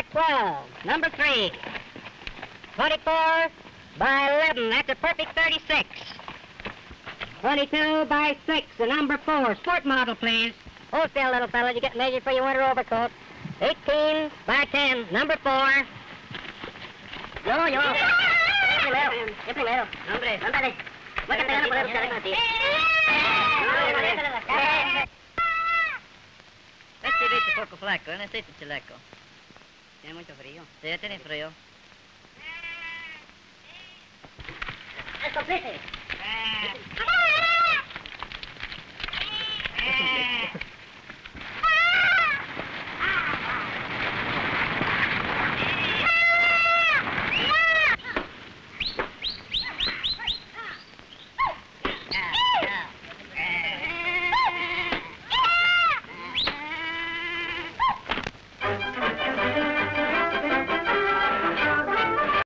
by 12, number 3. 24 by 11, that's a perfect 36. 22 by 6, the number 4, sport model, please. Hold still, little fella, you get measured for your winter overcoat. 18 by 10, number 4. Yo. Siempre leo. Hombre. Este bicho es poco flaco, necesita chaleco. Tiene mucho frío. Sí, tiene frío. ¡Es complete!